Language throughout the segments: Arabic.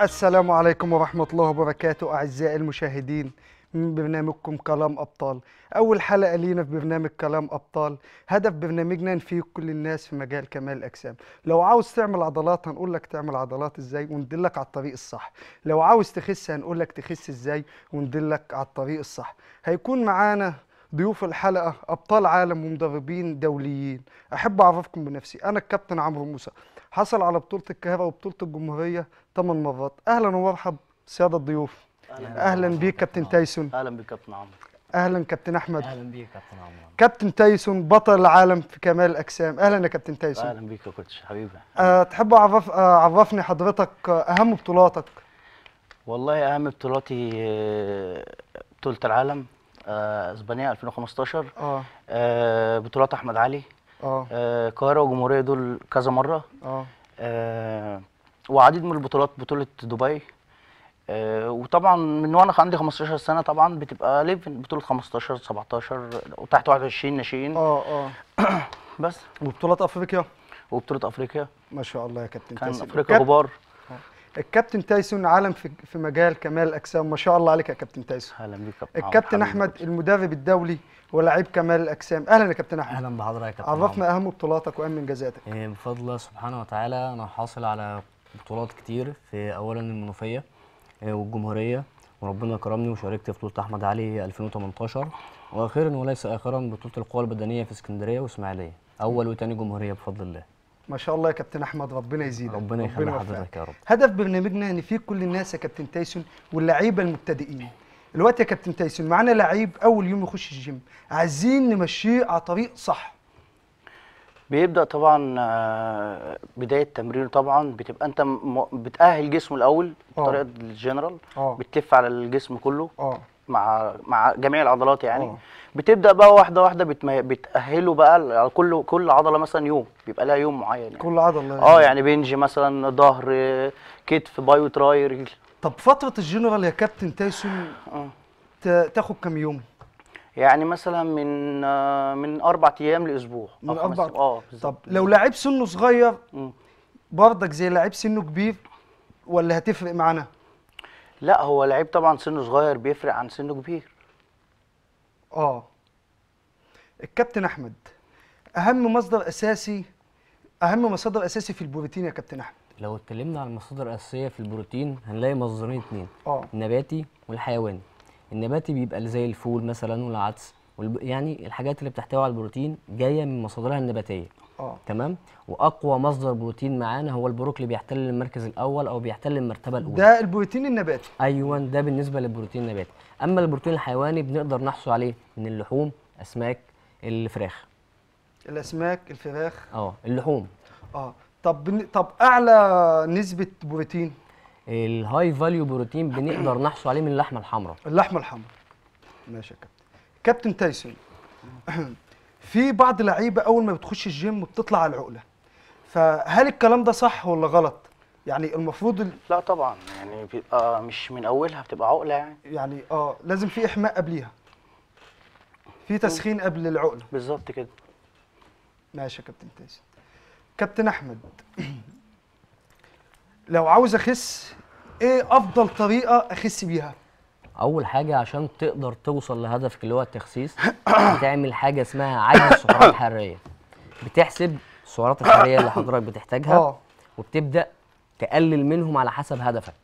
السلام عليكم ورحمة الله وبركاته أعزائي المشاهدين من برنامجكم كلام أبطال. أول حلقة لينا في برنامج كلام أبطال. هدف برنامجنا نفيد كل الناس في مجال كمال الأجسام. لو عاوز تعمل عضلات هنقول لك تعمل عضلات إزاي وندلك على الطريق الصح. لو عاوز تخس هنقول لك تخس إزاي وندلك على الطريق الصح. هيكون معانا ضيوف الحلقة أبطال عالم ومدربين دوليين. أحب أعرفكم بنفسي، أنا الكابتن عمرو موسى، حصل على بطولة القاهرة وبطولة الجمهورية 8 مرات. أهلا ومرحبا سيادة الضيوف. أهلا بيك كابتن تايسون. أهلا بيك كابتن عمرو. أهلا كابتن أحمد. أهلا بيك كابتن عمرو. كابتن تايسون بطل العالم في كمال الأجسام. أهلا يا كابتن تايسون. أهلا بيك يا كوتش حبيبي. تحب عرفني حضرتك أهم بطولاتك. والله أهم بطولاتي بطولة العالم اسبانيا 2015، بطولات احمد علي، القاهره والجمهوريه دول كذا مره، وعديد من البطولات، بطوله دبي، وطبعا من وانا عندي 15 سنه طبعا بتبقى ليفل بطوله 15 17 وتحت 21 ناشئين، بس. وبطولات افريقيا ما شاء الله يا كابتن تايسون، كان افريقيا غبار. الكابتن تايسون عالم في مجال كمال الاجسام، ما شاء الله عليك يا كابتن تايسون. اهلا بيك يا كابتن. الكابتن احمد المدرب الدولي ولاعيب كمال الاجسام. اهلا يا كابتن احمد. اهلا بحضرتك يا كابتن. عرفنا اهم بطولاتك واهم انجازاتك. بفضل الله سبحانه وتعالى انا حاصل على بطولات كتير، في اولا المنوفيه والجمهوريه، وربنا كرمني وشاركت في بطوله احمد علي 2018، واخيرا وليس اخرا بطوله القوى البدنيه في اسكندريه واسماعيليه، اول وثاني جمهوريه بفضل الله. ما شاء الله يا كابتن احمد، ربنا يزيدك. ربنا يخلي حضرتك يا رب. هدف برنامجنا نفيد كل الناس يا كابتن تايسون واللعيبه المبتدئين. دلوقتي يا كابتن تايسون معانا لعيب اول يوم يخش الجيم، عايزين نمشيه على طريق صح. بيبدا طبعا بدايه تمرينه، طبعا بتبقى انت بتاهل جسمه الاول بطريقه الجنرال، بتلف على الجسم كله مع جميع العضلات يعني، بتبدا بقى واحده واحده بتاهله بقى على كل عضله، مثلا يوم بيبقى لها يوم معين يعني. كل عضله يعني بنج مثلا، ظهر، كتف، باي وتراي، رجل. طب فتره الجنرال يا كابتن تايسون تاخد كام يوم؟ يعني مثلا من 4 ايام لاسبوع. من 4 طب لو لعيب سنه صغير برضك زي لعيب سنه كبير ولا هتفرق معانا؟ لا، هو لعيب طبعا سنه صغير بيفرق عن سنه كبير. الكابتن احمد، اهم مصدر اساسي في البروتين يا كابتن احمد. لو اتكلمنا عن المصادر الاساسيه في البروتين هنلاقي مصدرين 2، النباتي والحيواني. النباتي بيبقى زي الفول مثلا والعدس، يعني الحاجات اللي بتحتوي على البروتين جايه من مصادرها النباتيه. تمام. واقوى مصدر بروتين معانا هو البروكلي، بيحتل المركز الاول او بيحتل المرتبه الاولى. ده البروتين النباتي. ايوه، ده بالنسبه للبروتين النباتي. اما البروتين الحيواني بنقدر نحصل عليه من اللحوم، اسماك، الفراخ. الاسماك، الفراخ، اللحوم. طب اعلى نسبه بروتين الهاي فاليو بروتين بنقدر نحصل عليه من اللحمه الحمراء. اللحمه الحمراء. ماشي يا كابتن تايسون. في بعض لعيبه اول ما بتخش الجيم بتطلع على العقله، فهل الكلام ده صح ولا غلط؟ يعني المفروض لا طبعا، يعني بيبقى مش من اولها بتبقى عقله يعني. يعني لازم في احماء قبليها، في تسخين قبل العقله. بالظبط كده. ماشي يا كابتن تايسون. كابتن احمد، لو عاوز اخس ايه افضل طريقه اخس بيها؟ اول حاجه عشان تقدر توصل لهدفك اللي هو التخسيس بتعمل حاجه اسمها عجز السعرات الحراريه. بتحسب السعرات الحراريه اللي حضرتك بتحتاجها وبتبدا تقلل منهم على حسب هدفك.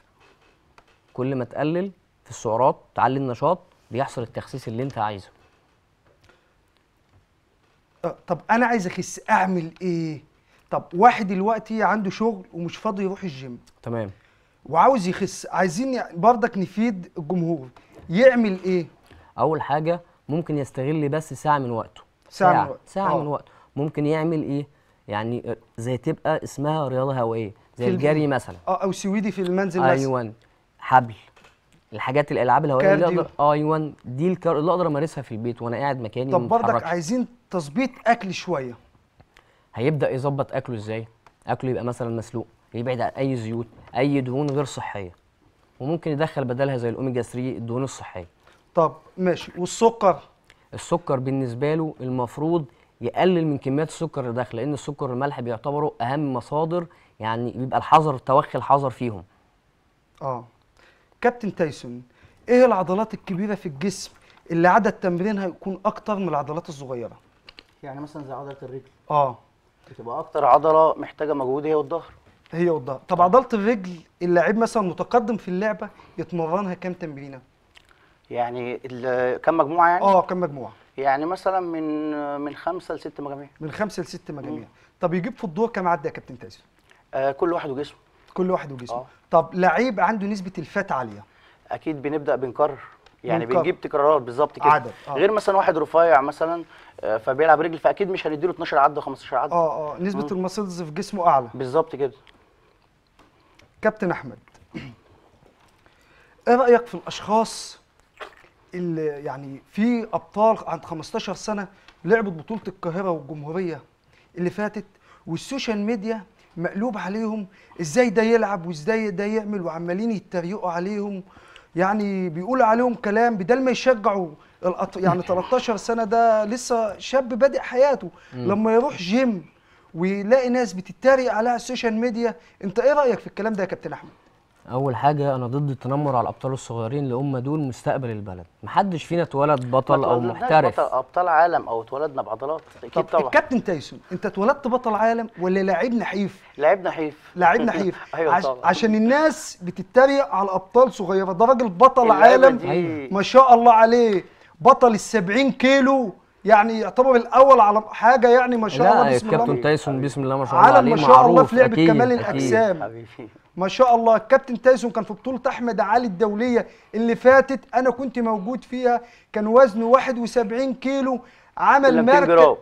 كل ما تقلل في السعرات تعلي النشاط بيحصل التخسيس اللي انت عايزه. طب انا عايز اخس اعمل ايه؟ طب واحد دلوقتي عنده شغل ومش فاضي يروح الجيم، تمام، وعاوز يخس، عايزين بردك نفيد الجمهور، يعمل ايه؟ اول حاجه ممكن يستغل بس ساعه من وقته. ساعه من وقته ممكن يعمل ايه؟ يعني زي تبقى اسمها رياضه هوائيه زي الجري مثلا، او سويدي في المنزل مثلا. ايوه، حبل، الحاجات الالعاب الهوائيه اللي اقدر دي اللي اقدر امارسها في البيت وانا قاعد مكاني. طب بردك عايزين تظبيط اكل شويه. هيبدا يظبط اكله ازاي؟ اكله يبقى مثلا مسلوق، يبعد عن اي زيوت، اي دهون غير صحيه، وممكن يدخل بدلها زي الاوميجا 3 الدهون الصحيه. طب ماشي، والسكر؟ السكر بالنسبه له المفروض يقلل من كميات السكر اللي داخله، لان السكر والملح بيعتبروا اهم مصادر، يعني بيبقى الحذر، توخي الحذر فيهم. كابتن تايسون، ايه العضلات الكبيره في الجسم اللي عدد تمرينها يكون اكتر من العضلات الصغيره؟ يعني مثلا زي عضله الرجل بتبقى اكتر عضله محتاجه مجهود هي والظهر. طب عضله الرجل اللاعب مثلا متقدم في اللعبه يتمرنها كام تمرينه؟ يعني كم مجموعه يعني؟ كم مجموعه؟ يعني مثلا من 5 ل 6 مجاميع. من 5 ل 6 مجاميع. طب يجيب في الدور كام عدى يا كابتن تايسون؟ كل واحد وجسمه. كل واحد وجسمه. طب لعيب عنده نسبه الفات عاليه؟ اكيد بنبدا بنكرر، يعني بنجيب تكرارات بالظبط كده عدد. غير مثلا واحد رفيع مثلا فبيلعب رجل، فاكيد مش هنديله 12 عده 15 عده. نسبه المسلز في جسمه اعلى بالظبط كده. كابتن احمد، ايه رايك في الاشخاص اللي يعني في ابطال عند 15 سنه لعبت بطوله القاهره والجمهوريه اللي فاتت والسوشيال ميديا مقلوب عليهم، ازاي ده يلعب وازاي ده يعمل، وعمالين يتريقوا عليهم، يعني بيقولوا عليهم كلام بدل ما يشجعوا يعني 13 سنه ده لسه شاب بادئ حياته، لما يروح جيم ويلاقي ناس بتتريق عليها على السوشيال ميديا، انت ايه رايك في الكلام ده يا كابتن احمد؟ اول حاجه انا ضد التنمر على الابطال الصغيرين اللي هم دول مستقبل البلد. محدش فينا اتولد بطل او محترف، ابطال عالم او اتولدنا بعضلات اكيد طبعا. الكابتن تايسون، انت اتولدت بطل عالم ولا لاعب نحيف؟ لاعب نحيف. لاعب نحيف. أيوة طبعا. عشان الناس بتتريق على ابطال صغيره، ده راجل بطل عالم ما شاء الله عليه، بطل ال70 كيلو، يعني يعتبر الاول على حاجه، يعني ما شاء الله بسم الله. لا الكابتن تايسون بسم الله ما شاء الله عليه، ما شاء الله في لعبه كمال الاجسام حبيبي ما شاء الله. الكابتن تايسون كان في بطوله احمد علي الدوليه اللي فاتت، انا كنت موجود فيها، كان وزنه 71 كيلو، عمل مركز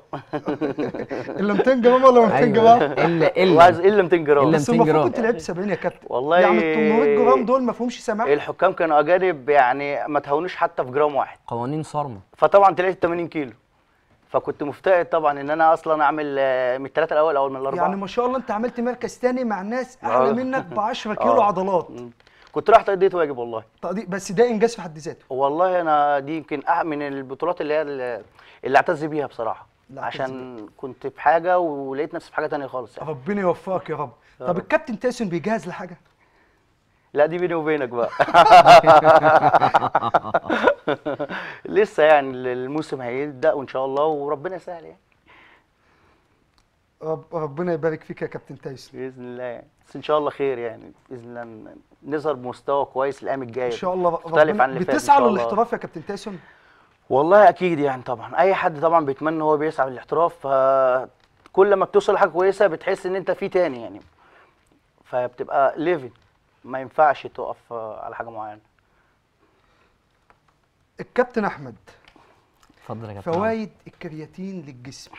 اللي 200 جرام ولا 200 جرام؟ الا 200 جرام بس. المفروض كنت لعبت 70 يا كابتن والله، يعني 800 جرام دول ما فيهمش سماح. الحكام كانوا اجانب، يعني ما تهاونوش حتى في جرام واحد، قوانين صارمه. فطبعا طلعت 80 كيلو، فكنت مفتقد طبعا ان انا اصلا اعمل من الثلاثه الاول او من الاربعه. يعني ما شاء الله انت عملت مركز ثاني مع ناس اعلى منك ب 10 كيلو عضلات. كنت رايح تقضيت واجب والله، بس ده انجاز في حد ذاته والله. انا دي يمكن من البطولات اللي هي اللي اعتز بيها بصراحه، عشان كنت في حاجه ولقيت نفسي في حاجه ثانيه خالص يعني. ربنا يوفقك يا رب. طب الكابتن تايسون بيجهز لحاجه؟ لا دي بيني وبينك بقى. لسه يعني الموسم هيبدا وان شاء الله وربنا يسهل يعني. ربنا يبارك فيك يا كابتن تايسون باذن الله يعني. بس ان شاء الله خير يعني، باذن الله نظهر بمستوى كويس الايام الجايه ان شاء الله. مختلف عن اللي فات. بتسعى للاحتراف يا كابتن تايسون؟ والله اكيد يعني طبعا، اي حد طبعا بيتمنى هو بيسعى للاحتراف، فكل ما بتوصل لحاجه كويسه بتحس ان انت في تاني يعني، فبتبقى ليفل، ما ينفعش تقف على حاجه معينه. الكابتن احمد، اتفضل يا كابتن. فوائد الكرياتين للجسم.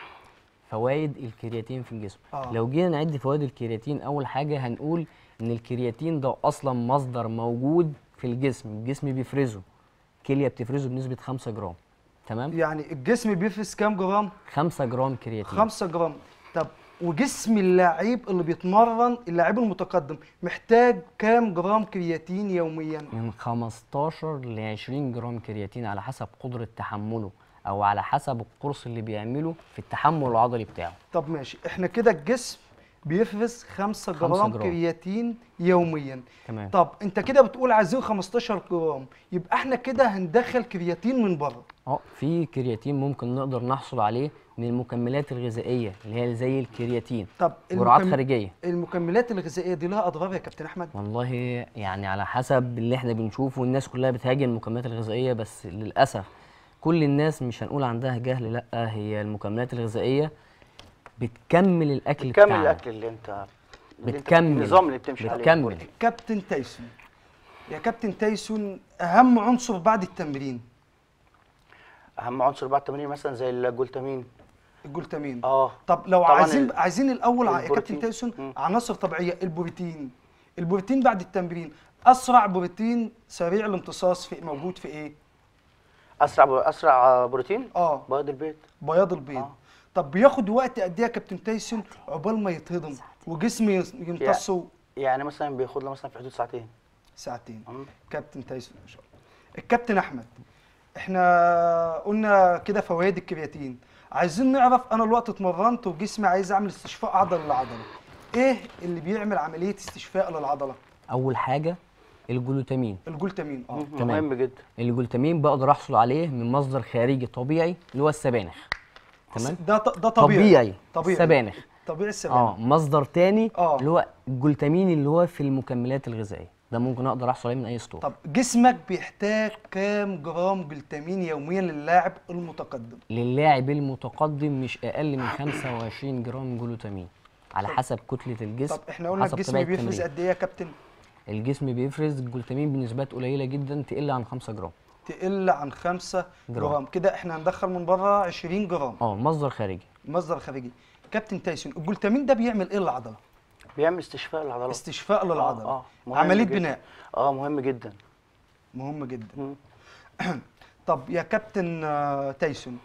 فوائد الكرياتين في الجسم، لو جينا نعد فوائد الكرياتين، اول حاجه هنقول ان الكرياتين ده اصلا مصدر موجود في الجسم، الجسم بيفرزه، الكليه بتفرزه بنسبه 5 جرام. تمام؟ يعني الجسم بيفرز كام جرام؟ 5 جرام كرياتين. 5 جرام. طب وجسم اللاعب اللي بيتمرن، اللاعب المتقدم، محتاج كام جرام كرياتين يوميا؟ من 15 ل 20 جرام كرياتين على حسب قدره تحمله، او على حسب القرص اللي بيعمله في التحمل العضلي بتاعه. طب ماشي، احنا كده الجسم بيفرز 5 جرام كرياتين يوميا. تمام. طب انت كده بتقول عايزين 15 جرام، يبقى احنا كده هندخل كرياتين من بره. في كرياتين ممكن نقدر نحصل عليه من المكملات الغذائيه اللي هي زي الكرياتين. طب جرعات خارجيه. المكملات الغذائيه دي لها اضرار يا كابتن احمد؟ والله يعني على حسب اللي احنا بنشوفه، الناس كلها بتهاجم المكملات الغذائيه، بس للاسف كل الناس مش هنقول عندها جهل، لا هي المكملات الغذائيه بتكمل الاكل بتاعنا، بتكمل الاكل اللي انت النظام اللي بتمشي عليه. الكابتن تايسون، يا كابتن تايسون، اهم عنصر بعد التمرين، اهم عنصر بعد التمرين مثلا زي الجلوتامين. الجلوتامين. طب لو عايزين الاول يا كابتن تايسون عناصر طبيعيه. البروتين، البروتين بعد التمرين، اسرع بروتين سريع الامتصاص موجود في ايه؟ اسرع بروتين بياض البيض. بياض البيض. طب بياخد وقت قد ايه يا كابتن تايسون عقبال ما يتهضم وجسمي يمتصه؟ يعني مثلا بياخد له مثلا في حدود ساعتين. ساعتين. كابتن تايسون ما شاء الله. الكابتن احمد، احنا قلنا كده فوائد الكرياتين، عايزين نعرف انا الوقت اتمرنت وجسمي عايز اعمل استشفاء عضله للعضله، ايه اللي بيعمل عمليه استشفاء للعضله؟ اول حاجه الجلوتامين. الجلوتامين مهم جدا. الجلوتامين بقدر احصل عليه من مصدر خارجي طبيعي اللي هو السبانخ. تمام. ده طبيعي. سبانخ طبيعي السبانخ. مصدر تاني اللي هو الجلوتامين اللي هو في المكملات الغذائيه، ده ممكن اقدر احصل عليه من اي ستور. طب جسمك بيحتاج كام جرام جلوتامين يوميا للاعب المتقدم؟ للاعب المتقدم مش اقل من 25 جرام جلوتامين على حسب كتله الجسم. طب احنا قلنا الجسم بيفرز قد ايه يا كابتن؟ الجسم بيفرز الجلوتامين بنسبات قليله جدا، تقل عن 5 جرام. تقل عن 5 جرام كده احنا هندخل من بره 20 جرام. مصدر خارجي. مصدر خارجي. كابتن تايسون، الجلوتامين ده بيعمل ايه للعضله؟ بيعمل استشفاء للعضلات. استشفاء للعضله. عمليه بناء. مهم جدا. مهم جدا. طب يا كابتن تايسون،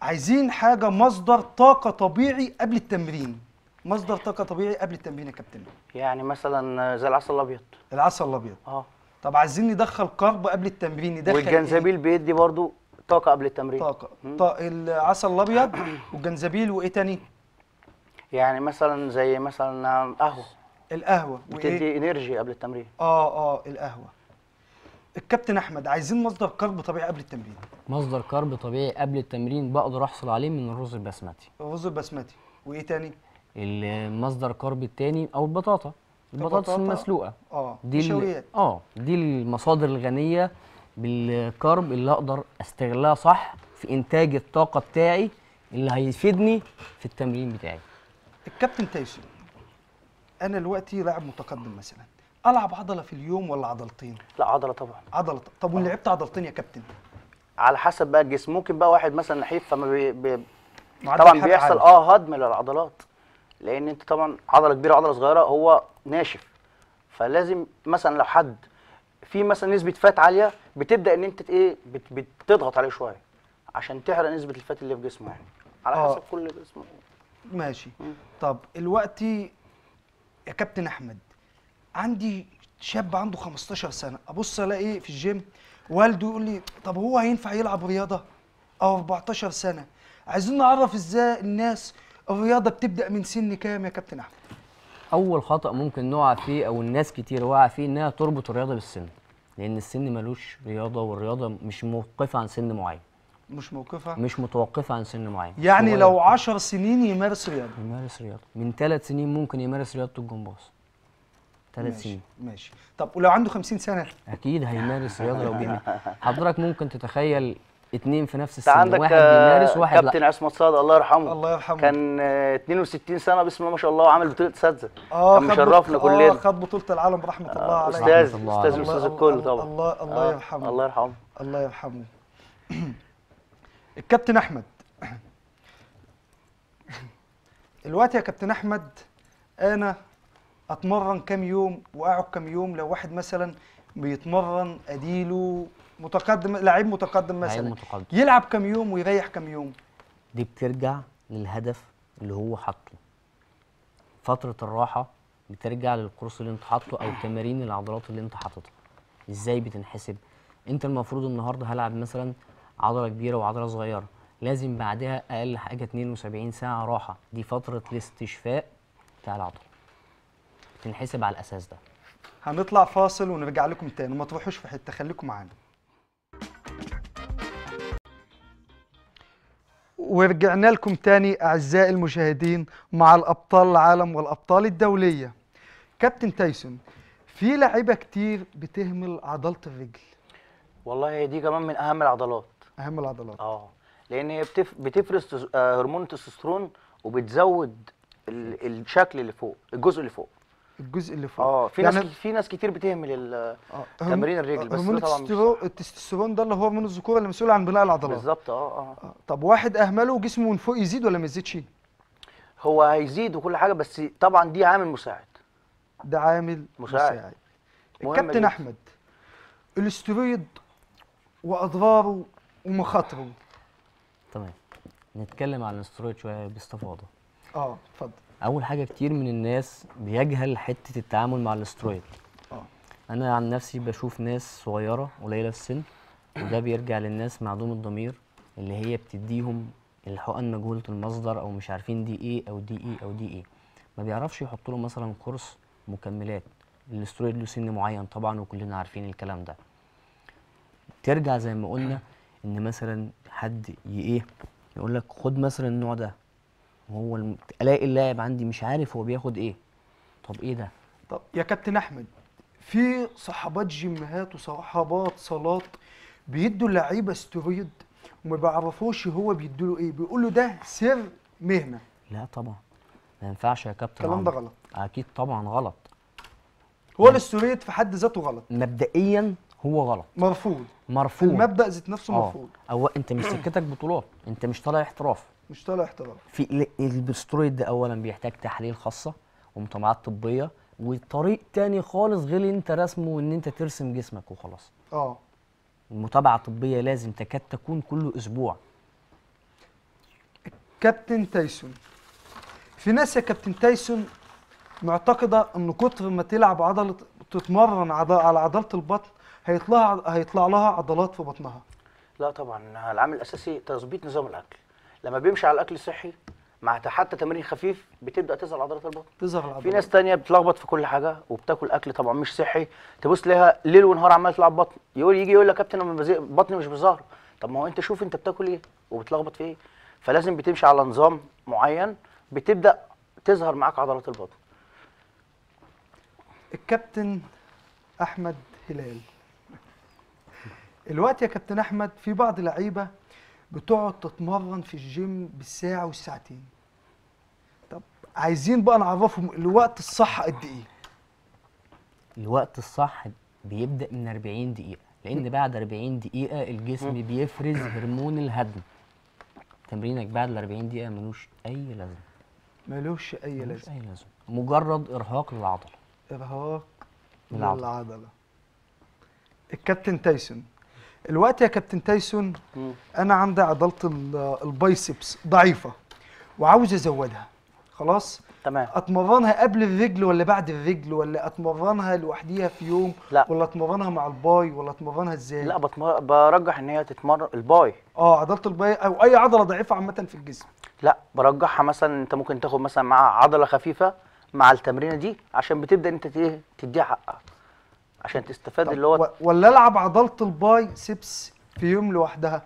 عايزين حاجه مصدر طاقه طبيعي قبل التمرين. مصدر طاقه طبيعي قبل التمرين يا كابتن؟ يعني مثلا زي العسل الابيض. العسل الابيض. طب عايزين ندخل كارب قبل التمرين، ندخل والجنزبيل بيدي برضو طاقه قبل التمرين. طاقه. العسل الابيض والجنزبيل وايه تاني؟ يعني مثلا زي مثلا قهوه. القهوه بتدي انرجي قبل التمرين. القهوه. الكابتن احمد، عايزين مصدر كارب طبيعي قبل التمرين. مصدر كارب طبيعي قبل التمرين بقدر احصل عليه من الرز البسمتي. الرز البسمتي وايه تاني؟ المصدر كارب التاني او البطاطا. البطاطس المسلوقه. دي النشويات. دي المصادر الغنيه بالكارب اللي اقدر استغلها صح في انتاج الطاقه بتاعي اللي هيفيدني في التمرين بتاعي. الكابتن تايسون، انا دلوقتي لاعب متقدم مثلا، العب عضله في اليوم ولا عضلتين؟ لا عضله طبعا. عضله. طب وان لعبت عضلتين يا كابتن؟ على حسب بقى الجسم. ممكن بقى واحد مثلا نحيف فما طبعا بيحصل عالي. هضم للعضلات، لان انت طبعا عضله كبيره وعضله صغيره هو ناشف، فلازم مثلا لو حد في مثلا نسبه فات عاليه بتبدا ان انت بتضغط عليه شويه عشان تحرق نسبه الفات اللي في جسمه، يعني على حسب كل جسمه. ماشي. طب دلوقتي يا كابتن احمد، عندي شاب عنده 15 سنه، ابص الاقي في الجيم، والده يقول لي طب هو هينفع يلعب رياضه؟ او 14 سنه. عايزين نعرف ازاي الناس الرياضه بتبدا من سن كام يا كابتن احمد؟ اول خطا ممكن نقع فيه او الناس كتير واقعه فيه انها تربط الرياضه بالسن، لان السن ملوش رياضه، والرياضه مش موقفه عن سن معين. مش موقفها؟ مش متوقفه عن سن معين. يعني صغير. لو 10 سنين يمارس رياضه. يمارس رياضه. من 3 سنين ممكن يمارس رياضه الجمباز. 3 سنين. ماشي. طب ولو عنده 50 سنه؟ اكيد هيمارس رياضه. لو بيمارس. حضرتك ممكن تتخيل 2 في نفس السن، واحد بيمارس واحد لا. كابتن عصمت صادق الله يرحمه. الله يرحمه. كان 62 سنه، بسم الله ما شاء الله، وعامل بطوله سادسه. كان مشرفنا كلنا. خد بطوله العالم رحمه الله عليه. استاذ الكل طبعا. الله يرحمه. الله يرحمه. الله يرحمه. الكابتن احمد، دلوقتي يا كابتن احمد، انا اتمرن كام يوم واقعد كام يوم؟ لو واحد مثلا بيتمرن اديله متقدم، لعيب متقدم مثلا، متقدم، يلعب كام يوم ويريح كام يوم؟ دي بترجع للهدف اللي هو حاطه. فتره الراحه بترجع للقرص اللي انت حاطه او تمارين العضلات اللي انت حاططها. ازاي بتنحسب؟ انت المفروض النهارده هلعب مثلا عضله كبيره وعضله صغيره، لازم بعدها اقل حاجه 72 ساعه راحه، دي فتره الاستشفاء بتاع العضله. بتنحسب على الاساس ده. هنطلع فاصل ونرجع لكم تاني، ما تروحوش في حته، خليكم معانا. ورجعنا لكم تاني اعزائي المشاهدين مع الابطال العالم والابطال الدوليه. كابتن تايسون، في لعيبه كتير بتهمل عضله الرجل. والله دي كمان من اهم العضلات. اهم العضلات. لان هي بتفرز هرمون التستوستيرون وبتزود الشكل اللي فوق، الجزء اللي فوق. الجزء اللي فوق. في ناس كتير بتهمل تمرين الرجل، بس هرمون التستوستيرون ده اللي هو هرمون الذكوره اللي مسؤول عن بناء العضلات. بالظبط. طب واحد اهمله وجسمه من فوق يزيد ولا ما يزيدش؟ هو هيزيد وكل حاجه، بس طبعا دي عامل مساعد. ده عامل مساعد. الكابتن احمد، الاسترويد واضراره ومخاطره. تمام. نتكلم عن الاسترويد شويه باستفاضه. اتفضل. اول حاجه كتير من الناس بيجهل حته التعامل مع الاسترويد. انا عن نفسي بشوف ناس صغيره قليله السن، وده بيرجع للناس معدوم الضمير اللي هي بتديهم الحقن مجهوله المصدر، او مش عارفين دي ايه او دي ايه او دي ايه. ما بيعرفش يحط له مثلا قرص مكملات الاسترويد له سن معين طبعا وكلنا عارفين الكلام ده. ترجع زي ما قلنا ان مثلا حد ايه يقول لك خد مثلا النوع ده، وهو الاقي اللاعب عندي مش عارف هو بياخد ايه. طب ايه ده؟ طب يا كابتن احمد، في صاحبات جيمهات وصاحبات صالات بيدوا اللعيبه استرويد وما بيعرفوش هو بيدوا له ايه، بيقول له ده سر مهنه. لا طبعا ما ينفعش يا كابتن، الكلام ده غلط. اكيد طبعا غلط. هو الاسترويد في حد ذاته غلط، مبدئيا هو غلط، مرفوض مرفوض، المبدا ذات نفسه مرفوض. او انت مش سكتك بطولات، انت مش طالع احتراف، مش طالع احتراف. في الاسترويد ده اولا بيحتاج تحاليل خاصه ومطامعات طبيه وطريق تاني خالص غير انت رسمه وان انت ترسم جسمك وخلاص. المتابعه الطبيه لازم تكاد تكون كل اسبوع. كابتن تايسون، في ناس يا كابتن تايسون معتقده ان كتر ما تلعب عضله تتمرن على عضله البطن هيطلع لها عضلات في بطنها. لا طبعا، العامل الاساسي تظبيط نظام الاكل. لما بيمشي على الاكل الصحي مع حتى تمرين خفيف بتبدا تظهر عضلات البطن. تظهر العضلات. في ناس ثانيه بتلخبط في كل حاجه وبتاكل اكل طبعا مش صحي، تبص لها ليل ونهار عماله تلعب بطن، يجي يقول لك كابتن انا بطني مش بظهر. طب ما هو انت شوف انت بتاكل ايه وبتلخبط في ايه. فلازم بتمشي على نظام معين بتبدا تظهر معاك عضلات البطن. الكابتن احمد هلال، الوقت يا كابتن احمد في بعض لعيبه بتقعد تتمرن في الجيم بالساعه والساعتين. طب عايزين بقى نعرفهم الوقت الصح قد ايه؟ الوقت الصح بيبدا من 40 دقيقه، لان بعد 40 دقيقه الجسم بيفرز هرمون الهضم. تمرينك بعد ال 40 دقيقه ملوش اي لازمه. ملوش اي لازمه، مجرد ارهاق للعضله. ارهاق للعضله. الكابتن تايسون، الوقت يا كابتن تايسون انا عندي عضله البايسبس ضعيفه وعاوز ازودها، خلاص تمام، اتمرنها قبل الرجل ولا بعد الرجل، ولا اتمرنها لوحديها في يوم، لا ولا اتمرنها مع الباي، ولا اتمرنها ازاي؟ لا برجح ان هي تتمرن الباي. عضله الباي او اي عضله ضعيفه عامه في الجسم. لا برجحها مثلا انت ممكن تاخد مثلا مع عضله خفيفه مع التمرينه دي عشان بتبدا انت تديها حقها عشان تستفاد اللي هو ولا العب عضله الباي سيبس في يوم لوحدها.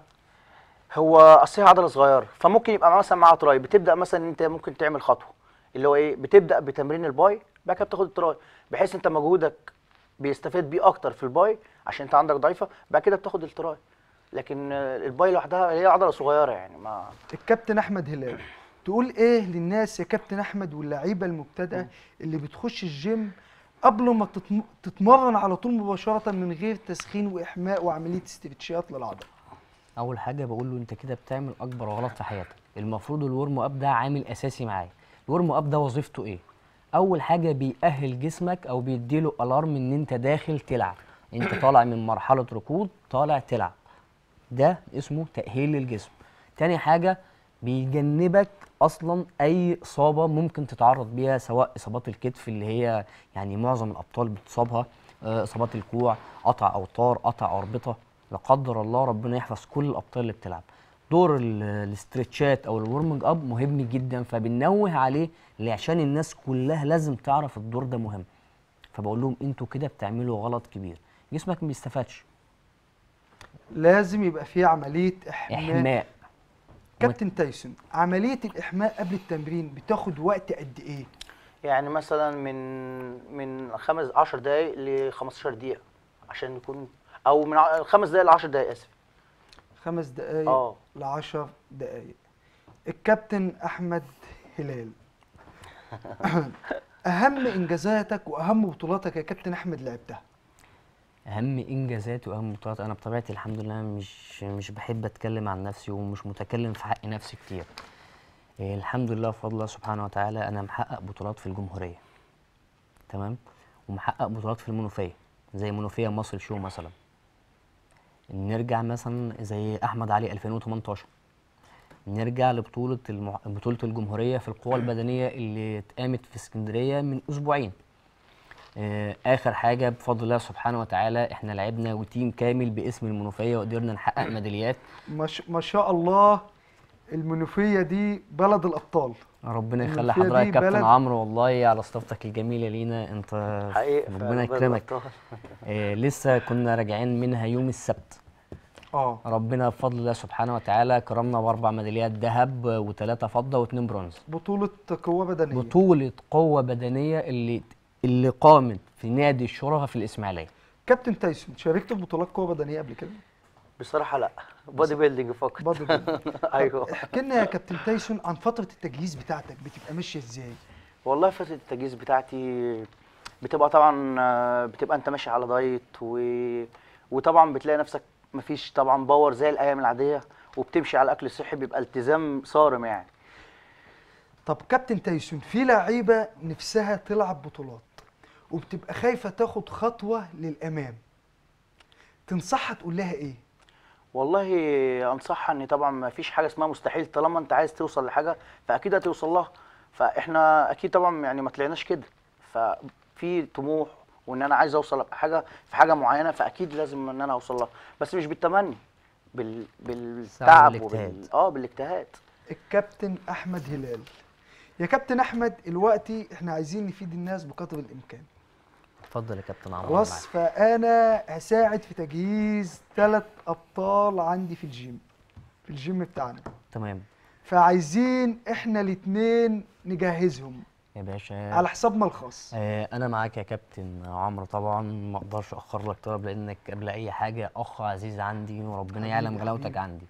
هو اصل هي عضله صغيره فممكن يبقى مثلا مع تراي، بتبدا مثلا انت ممكن تعمل خطوه اللي هو ايه، بتبدا بتمرين الباي بعد كده بتاخد التراي بحيث انت مجهودك بيستفاد بيه اكتر في الباي عشان انت عندك ضعيفه، بعد كده بتاخد التراي. لكن الباي لوحدها هي عضله صغيره يعني ما. الكابتن احمد هلال، تقول ايه للناس يا كابتن احمد واللعيبه المبتدئه اللي بتخش الجيم قبل ما تتمرن على طول مباشره من غير تسخين واحماء وعمليه استرتشات للعضله؟ اول حاجه بقول له انت كده بتعمل اكبر غلط في حياتك. المفروض الورم اب ده عامل اساسي معايا. الورم اب ده وظيفته ايه؟ اول حاجه بيأهل جسمك او بيديله الارم ان انت داخل تلعب، انت طالع من مرحله ركود طالع تلعب، ده اسمه تأهيل الجسم. تاني حاجه بيجنبك اصلا اي اصابه ممكن تتعرض بيها، سواء اصابات الكتف اللي هي يعني معظم الابطال بتصابها، اصابات الكوع، قطع اوتار، قطع اربطه لا قدر الله، ربنا يحفظ كل الابطال اللي بتلعب. دور الاسترتشات او الورمنج اب مهم جدا، فبنوه عليه عشان الناس كلها لازم تعرف الدور ده مهم. فبقول لهم انتوا كده بتعملوا غلط كبير، جسمك ما بيستفادش. لازم يبقى في عمليه احماء. كابتن تايسون، عملية الإحماء قبل التمرين بتاخد وقت قد إيه؟ يعني مثلا من 10 دقايق ل 15 دقيقة عشان يكون، أو من 5 دقايق ل 10 دقايق، آسف. 5 دقايق ل 10 دقايق. الكابتن أحمد هلال، أهم إنجازاتك وأهم بطولاتك يا كابتن أحمد لعبتها؟ اهم انجازاتي واهم بطولات، انا بطبيعتي الحمد لله مش بحب اتكلم عن نفسي ومش متكلم في حق نفسي كتير. الحمد لله بفضل الله سبحانه وتعالى انا محقق بطولات في الجمهوريه، تمام، ومحقق بطولات في المنوفيه زي منوفيه مصر شو مثلا. نرجع مثلا زي احمد علي 2018، نرجع لبطوله بطوله الجمهوريه في القوه البدنيه اللي اتقامت في اسكندريه من اسبوعين. اخر حاجه بفضل الله سبحانه وتعالى احنا لعبنا وتيم كامل باسم المنوفيه وقدرنا نحقق ميداليات ما شاء الله. المنوفيه دي بلد الابطال. ربنا يخلي حضرتك كابتن عمرو والله على استضافتك الجميله لينا. انت ربنا يكرمك. لسه كنا راجعين منها يوم السبت. ربنا بفضل الله سبحانه وتعالى كرمنا ب4 ميداليات ذهب و3 فضه و2 برونز. بطوله قوه بدنيه. بطوله قوه بدنيه اللي قامت في نادي الشرفه في الاسماعيليه. كابتن تايسون، شاركت في بطولات قوه بدنيه قبل كده؟ بصراحه لا، بودي بيلدينج فقط. بودي بيلدينج. ايوه. احكي لنا يا كابتن تايسون عن فتره التجهيز بتاعتك، بتبقى ماشيه ازاي؟ والله فتره التجهيز بتاعتي بتبقى طبعا انت ماشي على دايت وطبعا بتلاقي نفسك مفيش طبعا باور زي الايام العاديه، وبتمشي على الاكل الصحي، بيبقى التزام صارم يعني. طب كابتن تايسون، في لعيبه نفسها تلعب بطولات وبتبقى خايفه تاخد خطوه للامام، تنصحها تقول لها ايه؟ والله انصحها ان طبعا مفيش حاجه اسمها مستحيل، طالما انت عايز توصل لحاجه فاكيد هتوصل لها، فاحنا اكيد طبعا يعني ما طلعناش كده، ففي طموح وان انا عايز اوصل ابقى حاجه في حاجه معينه، فاكيد لازم ان انا اوصل لها، بس مش بالتمني، بالتعب بالاجتهاد. الكابتن احمد هلال. يا كابتن احمد، دلوقتي احنا عايزين نفيد الناس بقدر الامكان. اتفضل يا كابتن عمرو. وصفه انا هساعد في تجهيز 3 ابطال عندي في الجيم، بتاعنا. تمام. فعايزين احنا الاثنين نجهزهم يا باشا على حسابنا الخاص. انا معاك يا كابتن عمرو، طبعا ما اقدرش اخر لك طلب لانك قبل اي حاجه اخ عزيز عندي، وربنا يعلم جلاوتك عندي.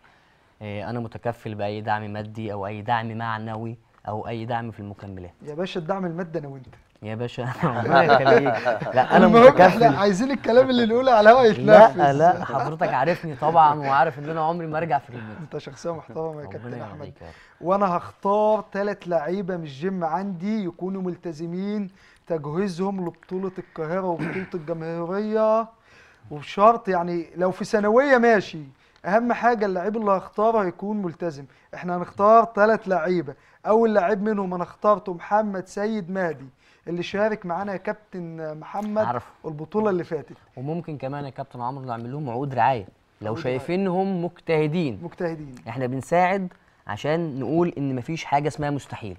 انا متكفل باي دعم مادي او اي دعم معنوي او اي دعم في المكملات. يا باشا الدعم المادي انا وانت. يا باشا انا ربنا يخليك. لا انا متكفل. احنا عايزين الكلام اللي نقوله على الهوا يتنفذ. لا لا حضرتك عارفني طبعا، وعارف ان انا عمري ما ارجع في كلمتي. انت شخصيه محترمه يا كابتن احمد. وانا هختار 3 لعيبه من الجيم عندي يكونوا ملتزمين تجهيزهم لبطوله القاهره وبطوله الجمهوريه، وبشرط يعني لو في ثانويه ماشي، اهم حاجه اللعيب اللي هختاره يكون ملتزم. احنا هنختار 3 لعيبه، اول لعيب منهم انا اخترته محمد سيد مهدي اللي شارك معانا يا كابتن محمد البطوله اللي فاتت. وممكن كمان يا كابتن عمرو نعمل لهم عقود رعايه لو شايفينهم مجتهدين. احنا بنساعد عشان نقول ان مفيش حاجه اسمها مستحيل،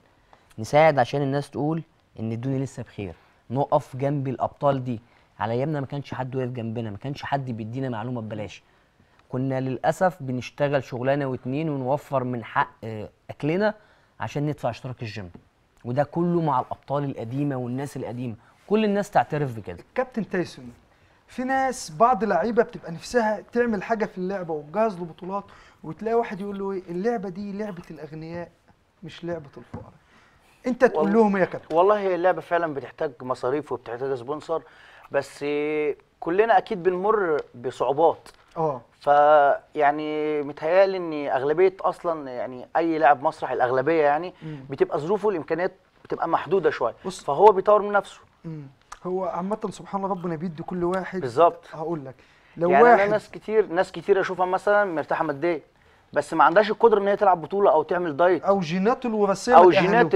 نساعد عشان الناس تقول ان الدنيا لسه بخير، نقف جنب الابطال دي. على ايامنا ما كانش حد واقف جنبنا، ما كانش حد بيدينا معلومه ببلاش، كنا للاسف بنشتغل شغلانه و2 ونوفر من حق اكلنا عشان ندفع اشتراك الجيم، وده كله مع الابطال القديمه والناس القديمه، كل الناس تعترف بكده. كابتن تايسون، في ناس بعض لعيبه بتبقى نفسها تعمل حاجه في اللعبه وتجهز له بطولات، وتلاقي واحد يقول له ايه اللعبه دي لعبه الاغنياء مش لعبه الفقراء. انت تقول لهم ايه يا كابتن؟ والله اللعبه فعلا بتحتاج مصاريف وبتحتاج سبونسر، بس كلنا اكيد بنمر بصعوبات. فيعني متهيألي ان اغلبيه اصلا يعني اي لاعب مسرح الاغلبيه يعني بتبقى ظروفه والامكانيات بتبقى محدوده شويه، فهو بيطور من نفسه. هو عامه سبحان الله ربنا بيدي كل واحد. بالظبط. هقول لك لو يعني واحد، ناس كتير اشوفها مثلا مرتاحه ماديا بس ما عندهاش القدره ان هي تلعب بطوله او تعمل دايت، او جيناته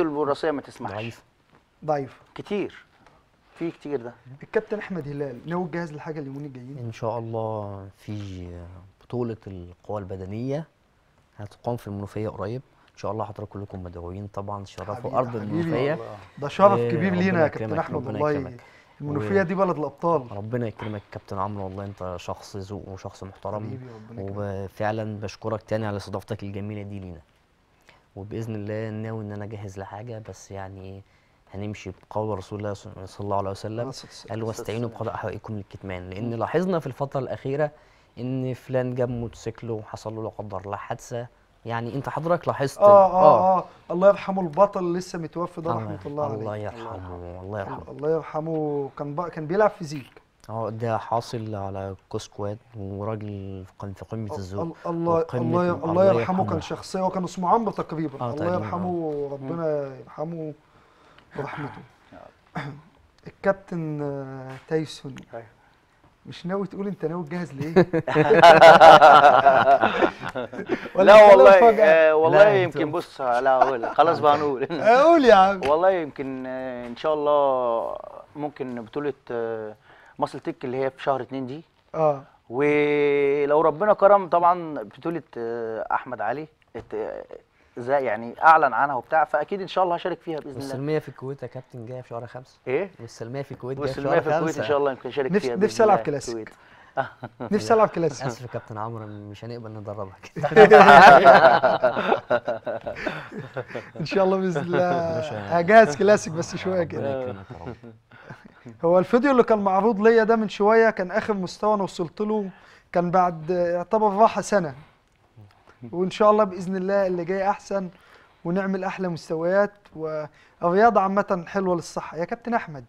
الوراثيه ما تسمحش. ضعيف كتير، في كتير. ده الكابتن احمد هلال ناوي تجهز لحاجه اليومين الجايين؟ ان شاء الله في بطوله القوى البدنيه هتقام في المنوفيه قريب ان شاء الله، حضراتكم كلكم مدعوين طبعا، تشرفوا ارض المنوفيه. ده شرف كبير لينا يا كابتن احمد والله، المنوفيه دي بلد الابطال. ربنا يكرمك كابتن عمرو والله، انت شخص ذوق وشخص محترم، وفعلا بشكرك تاني على استضافتك الجميله دي لينا، وباذن الله ناوي ان انا اجهز لحاجه، بس يعني هنمشي بقول رسول الله صلى الله عليه وسلم، قال واستعينوا بقضاء حوائجكم للكتمان، لان لاحظنا في الفتره الاخيره ان فلان جاب موتوسيكل وحصل له لا قدر الله حادثه، يعني انت حضرتك لاحظت. الله يرحمه البطل لسه متوفي ده، رحمه الله عليه. الله يرحمه. الله يرحمه. الله يرحمه. كان بيلعب فيزيك. ده حاصل على كوسكواد، وراجل كان في قمه الذوق. الله يرحمه، كان شخصيه وكان اسمه عمرو تقريبا. الله يرحمه، ربنا يرحمه ورحمته. الكابتن تايسون، مش ناوي تقول انت ناوي تجهز ليه؟ لا والله يمكن بص، لا اقول خلاص بقى، نقول اقول يا عم. والله يمكن ان شاء الله ممكن بطوله مصر تك اللي هي في شهر 2 دي، ولو ربنا كرم طبعا بطوله احمد علي يعني اعلن عنها وبتاع، فاكيد ان شاء الله هشارك فيها باذن الله. والسلميه في الكويت يا كابتن جايه في شهر 5. ايه؟ والسلميه في الكويت جايه في شهر 5. والسلميه في الكويت ان شاء الله يمكن شارك فيها. نفسي العب كلاسيك. نفسي العب كلاسيك. اسف يا كابتن عمرو مش هنقبل ندربك. ان شاء الله باذن الله هجهز كلاسيك بس شويه كده. هو الفيديو اللي كان معروض ليا ده من شويه كان اخر مستوى انا وصلت له، كان بعد يعتبر راحه سنه، وان شاء الله باذن الله اللي جاي احسن ونعمل احلى مستويات. والرياضه عامه حلوه للصحه يا كابتن احمد.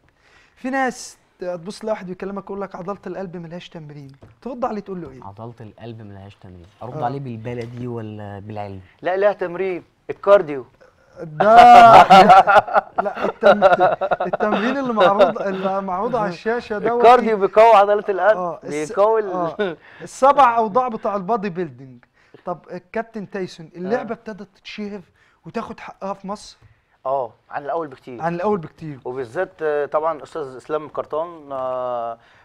في ناس تبص لواحد ويكلمك يقول لك عضله القلب ملهاش تمرين، ترد عليه تقول له ايه؟ عضله القلب ملهاش تمرين، ارد عليه بالبلدي ولا بالعلم؟ لا لها تمرين، الكارديو ده. لا التمرين اللي معروض على الشاشه دوت الكارديو بيقوي عضله القلب، بيقوي السبع اوضاع بتاع البادي بيلدينج. طب الكابتن تايسون اللعبه ابتدت تتشهر وتاخد حقها في مصر؟ عن الاول بكتير، عن الاول بكتير، وبالذات طبعا استاذ اسلام قرطان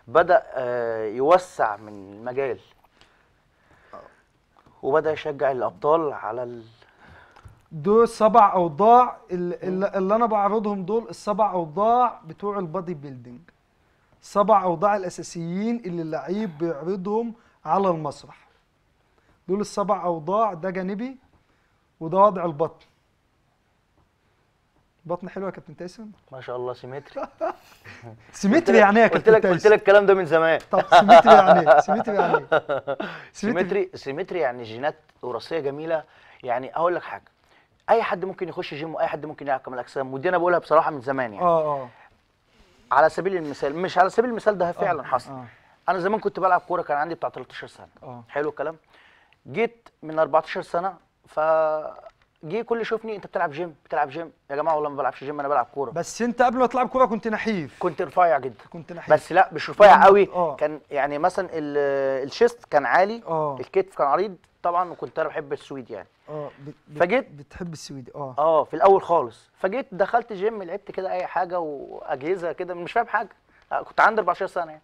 بدا يوسع من المجال وبدا يشجع الابطال على دول 7 اوضاع اللي انا بعرضهم دول، ال7 اوضاع بتوع البادي بيلدينج، 7 اوضاع الاساسيين اللي اللعيب بيعرضهم على المسرح، دول 7 اوضاع. ده جانبي وده وضع البطن. بطن حلوه يا كابتن تايسون ما شاء الله، سيمتري. سيمتري يعني ايه يا كابتن تايسون؟ قلت لك الكلام ده من زمان. طب سيمتري يعني ايه؟ سيمتري يعني ايه؟ سيمتري يعني جينات وراثيه جميله. يعني اقول لك حاجه، اي حد ممكن يخش جيم واي حد ممكن يلعب كمال اجسام، ودي انا بقولها بصراحه من زمان. يعني على سبيل المثال، مش على سبيل المثال، ده فعلا حصل. انا زمان كنت بلعب كوره، كان عندي بتاع 13 سنه. حلو الكلام. جيت من 14 سنه فجي كل يشوفني انت بتلعب جيم بتلعب جيم. يا جماعه والله ما بلعبش جيم، انا بلعب كوره. بس انت قبل ما تلعب كوره كنت نحيف؟ كنت رفيع جدا. كنت نحيف بس لا مش رفيع قوي. كان يعني مثلا الشيست كان عالي، الكتف كان عريض طبعا، وكنت انا بحب السويد يعني. فجيت بتحب السويد في الاول خالص. فجيت دخلت جيم لعبت كده اي حاجه واجهزه كده، مش فاهم حاجه، كنت عندي 14 سنه يعني.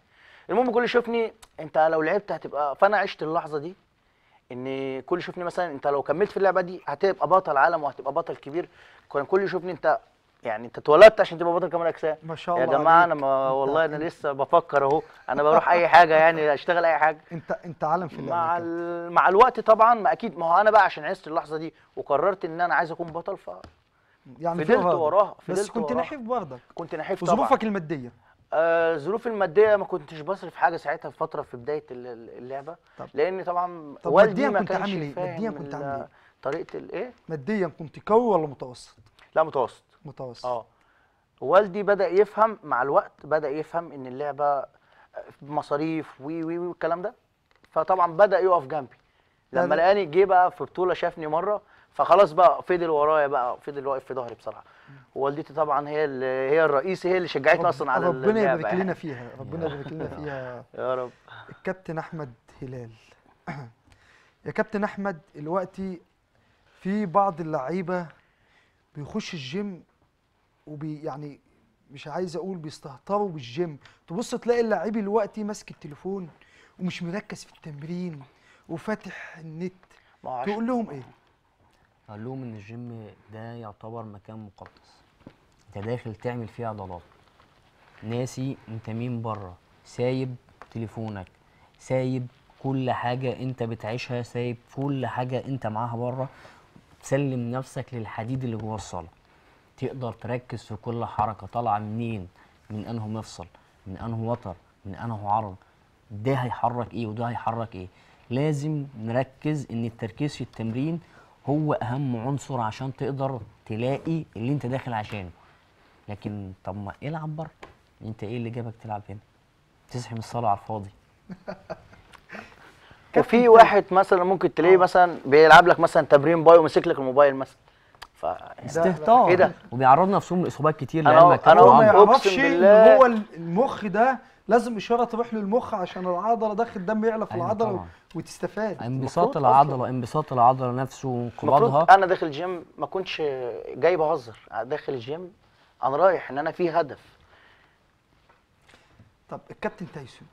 المهم كل يشوفني انت لو لعبت هتبقى، فانا عشت اللحظه دي ان كل يشوفني مثلا انت لو كملت في اللعبه دي هتبقى بطل عالم وهتبقى بطل كبير. كان كل يشوفني انت يعني انت اتولدت عشان تبقى بطل كمال اجسام. ما شاء الله يا جماعه، انا والله انا لسه بفكر اهو، انا بروح اي حاجه يعني اشتغل اي حاجه. انت عالم في اللعبه. مع الوقت طبعا، ما اكيد، ما هو انا بقى عشان عشت اللحظه دي وقررت ان انا عايز اكون بطل، ف يعني فضلت وراها. بس كنت نحيف برضك؟ كنت نحيف طبعا. وظروفك الماديه؟ ظروف الماديه ما كنتش بصرف حاجه ساعتها في فتره في بدايه اللعبه. طب لان طبعا والدي ما كانش ماديا كنت عامل ايه؟ طريقه الايه؟ ماديا كنت قوي ولا متوسط؟ لا متوسط. متوسط. والدي بدا يفهم مع الوقت، بدا يفهم ان اللعبه مصاريف وي وي والكلام ده، فطبعا بدا يقف جنبي. لما لقاني جه بقى في بطوله شافني مره، فخلاص بقى فضل ورايا، بقى فضل واقف في ظهري بصراحه. والدتي طبعا هي الرئيس، هي اللي شجعتنا اصلا على اللعبه. ربنا يبارك لنا فيها، ربنا يبارك لنا فيها يا رب. الكابتن احمد هلال، يا كابتن احمد دلوقتي في بعض اللعيبه بيخش الجيم يعني مش عايز اقول بيستهتروا بالجيم، تبص تلاقي اللعيب دلوقتي ماسك التليفون ومش مركز في التمرين وفاتح النت، تقول لهم ايه؟ قال لهم ان الجيم ده يعتبر مكان مقدس، انت داخل تعمل فيه عضلات، ناسي انت مين بره، سايب تليفونك، سايب كل حاجه انت بتعيشها، سايب كل حاجه انت معاها بره، تسلم نفسك للحديد اللي جوه الصاله، تقدر تركز في كل حركه طالعه منين، من انه مفصل، من انه وتر، من انه عرض، ده هيحرك ايه وده هيحرك ايه. لازم نركز ان التركيز في التمرين هو اهم عنصر عشان تقدر تلاقي اللي انت داخل عشانه. لكن طب ما العب بره، انت ايه اللي جابك تلعب هنا؟ تصحي من الصاله على الفاضي. وفي واحد مثلا ممكن تلاقيه مثلا بيلعب لك مثلا تمرين باي ومسك لك الموبايل مثلا، استهتار. ايه ده؟ وبيعرضنا نفسهم لاصابات كتير. انا ما اعرفش ان هو المخ ده لازم اشاره تروح للمخ عشان العضله داخل الدم يعلى في العضله طبعا. وتستفاد انبساط العضله، انبساط العضله نفسه وانقباضها. انا داخل الجيم ما كنتش جاي بهزر، داخل الجيم انا رايح ان انا في هدف. طب الكابتن تايسون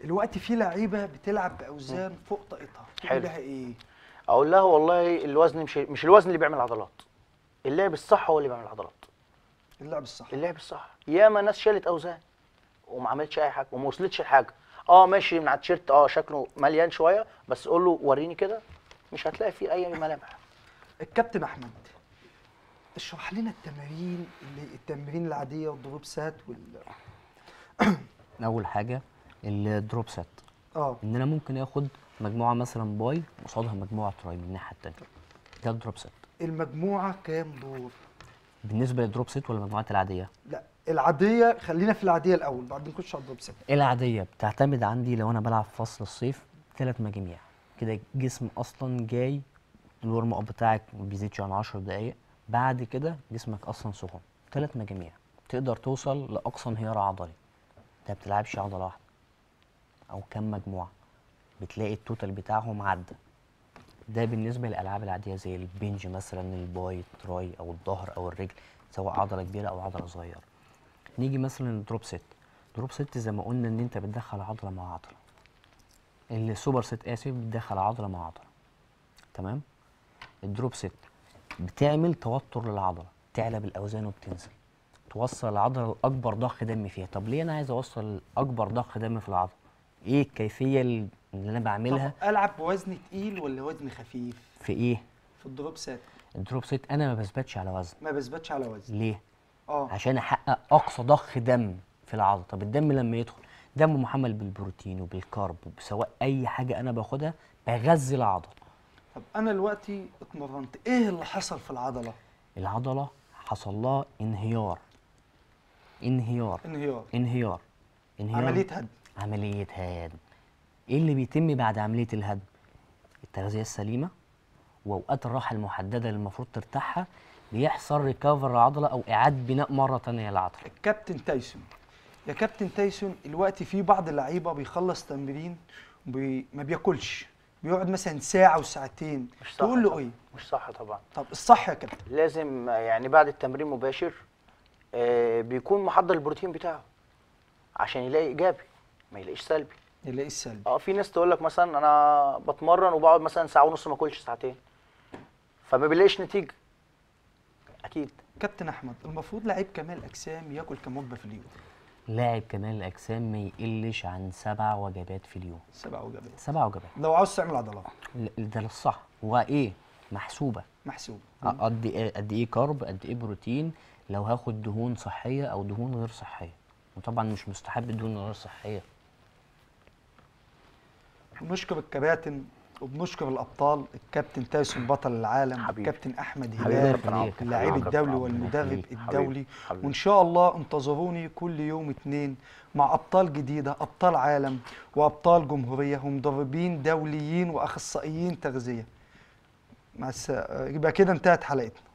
دلوقتي في لعيبه بتلعب باوزان فوق طاقتها، تقول لها ايه؟ اقول لها والله الوزن مش الوزن اللي بيعمل عضلات، اللعب الصح هو اللي بيعمل عضلات. اللعب الصح، اللعب الصح. ياما ناس شالت اوزان وما عملتش اي حاجه وما وصلتش لحاجه. ماشي من على التيشيرت شكله مليان شويه، بس قول له وريني كده مش هتلاقي فيه اي ملامح. الكابتن احمد، اشرح لنا التمرين العاديه والدروب سات اول حاجه الدروب سات، ان انا ممكن اخد مجموعه مثلا باي قصادها مجموعه تراي من الناحيه الثانيه، ده الدروب سات. المجموعه كام دور؟ بالنسبه للدروب سيت ولا المجموعات العاديه؟ لا العاديه، خلينا في العاديه الاول بعدين نخش على الدروب سيت. العاديه بتعتمد عندي لو انا بلعب فصل الصيف 3 مجاميع كده، جسم اصلا جاي الورم اب بتاعك ما بيزيدش عن 10 دقائق، بعد كده جسمك اصلا سخن. 3 مجاميع تقدر توصل لاقصى انهيار عضلي. انت ما بتلعبش عضله واحده او كم مجموعه، بتلاقي التوتال بتاعهم عدى. ده بالنسبه للالعاب العاديه زي البنج مثلا، الباي تراي او الظهر او الرجل، سواء عضله كبيره او عضله صغيره. نيجي مثلا للدروب سيت. دروب سيت زي ما قلنا ان انت بتدخل عضله مع عضله، السوبر سيت بتدخل عضله مع عضله، تمام. الدروب سيت بتعمل توتر للعضله، تعلى بالاوزان وبتنزل، توصل العضله لاكبر ضخ دم فيها. طب ليه انا عايز اوصل اكبر ضخ دم في العضله؟ ايه الكيفيه اللي انا بعملها؟ طب العب بوزن تقيل ولا وزن خفيف؟ في ايه؟ في الدروب سيت. الدروب سيت انا ما بثبتش على وزن. ما بثبتش على وزن. ليه؟ عشان احقق اقصى ضخ دم في العضله. طب الدم لما يدخل، دم محمل بالبروتين وبالكارب وسواء اي حاجه انا باخدها بغذي العضله. طب انا دلوقتي اتمرنت، ايه اللي حصل في العضله؟ العضله حصل لها انهيار. انهيار. انهيار. انهيار. انهيار. عمليه هدم. عمليه هدم. ايه اللي بيتم بعد عمليه الهدم؟ التغذيه السليمه واوقات الراحه المحدده اللي المفروض ترتاحها، بيحصل ريكفر العضله او اعاده بناء مره ثانيه للعضله. الكابتن تايسون، يا كابتن تايسون، الوقت في بعض اللعيبه بيخلص تمرين ما بياكلش، بيقعد مثلا ساعه وساعتين، مش صح. تقول له ايه؟ مش صح طبعا. طب الصح يا كابتن لازم يعني بعد التمرين مباشر بيكون محضر البروتين بتاعه عشان يلاقي ايجابي ما يلاقيش سلبي. يلاقي السلبي. في ناس تقول لك مثلا انا بتمرن وبقعد مثلا ساعه ونص ما اكلش، ساعتين، فما بيلاقيش نتيجه. اكيد. كابتن احمد، المفروض لاعب كمال الاجسام ياكل كام وجبه في اليوم؟ لاعب كمال الاجسام ما يقلش عن 7 وجبات في اليوم. 7 وجبات. 7 وجبات لو عاوز تعمل عضلات. ده الصح. وايه محسوبه؟ محسوبه. قد ايه كارب، قد ايه بروتين، لو هاخد دهون صحيه او دهون غير صحيه، وطبعا مش مستحب الدهون غير صحيه. بنشكر الكباتن وبنشكر الابطال، الكابتن تايسون بطل العالم، الكابتن احمد هلال اللاعب الدولي والمدرب الدولي، وان شاء الله انتظروني كل يوم 2 مع ابطال جديده، ابطال عالم وابطال جمهوريه ومدربين دوليين واخصائيين تغذيه. يبقى كده انتهت حلقتنا.